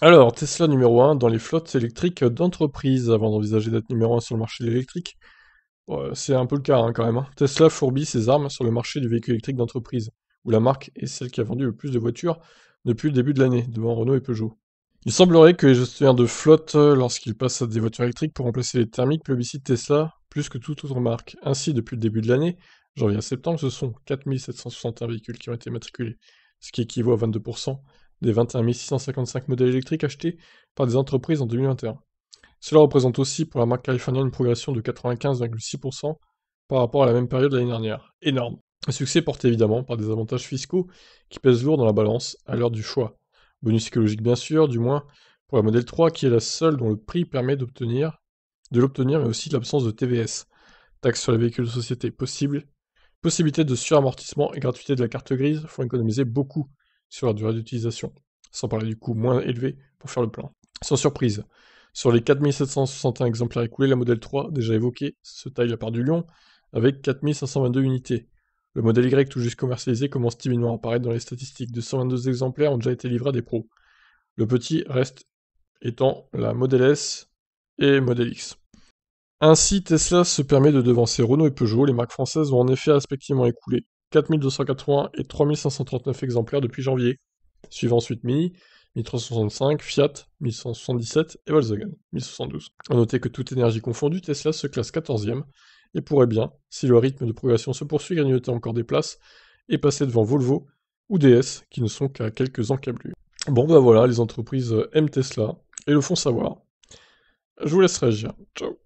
Alors, Tesla numéro 1 dans les flottes électriques d'entreprise. Avant d'envisager d'être numéro 1 sur le marché de l'électrique, c'est un peu le cas hein, quand même. Hein. Tesla fourbit ses armes sur le marché du véhicule électrique d'entreprise, où la marque est celle qui a vendu le plus de voitures depuis le début de l'année, devant Renault et Peugeot. Il semblerait que les gestionnaires de flotte, lorsqu'ils passent à des voitures électriques pour remplacer les thermiques, plébiscitent Tesla plus que toute autre marque. Ainsi, depuis le début de l'année, janvier à septembre, ce sont 4761 véhicules qui ont été matriculés, ce qui équivaut à 22% des 21 655 modèles électriques achetés par des entreprises en 2021. Cela représente aussi pour la marque californienne une progression de 95,6% par rapport à la même période l'année dernière. Énorme. Un succès porté évidemment par des avantages fiscaux qui pèsent lourd dans la balance à l'heure du choix. Bonus écologique bien sûr, du moins pour la Model 3 qui est la seule dont le prix permet de l'obtenir mais aussi de l'absence de TVS, taxe sur les véhicules de société possible, possibilité de suramortissement et gratuité de la carte grise font économiser beaucoup sur la durée d'utilisation, sans parler du coût moins élevé pour faire le plein. Sans surprise, sur les 4761 exemplaires écoulés, la Model 3, déjà évoquée, se taille la part du lion avec 4522 unités. Le modèle Y, tout juste commercialisé, commence timidement à apparaître dans les statistiques. 222 exemplaires ont déjà été livrés à des pros. Le petit reste étant la Model S et Model X. Ainsi, Tesla se permet de devancer Renault et Peugeot. Les marques françaises ont en effet respectivement écoulé 4280 et 3539 exemplaires depuis janvier. Suivent ensuite Mini, 1365, Fiat, 1177 et Volkswagen, 1072. A noter que toute énergie confondue, Tesla se classe 14e. Et pourrait bien, si le rythme de progression se poursuit, grignoter encore des places et passer devant Volvo ou DS, qui ne sont qu'à quelques encablures. Bon bah voilà, les entreprises aiment Tesla et le font savoir. Je vous laisse réagir. Ciao.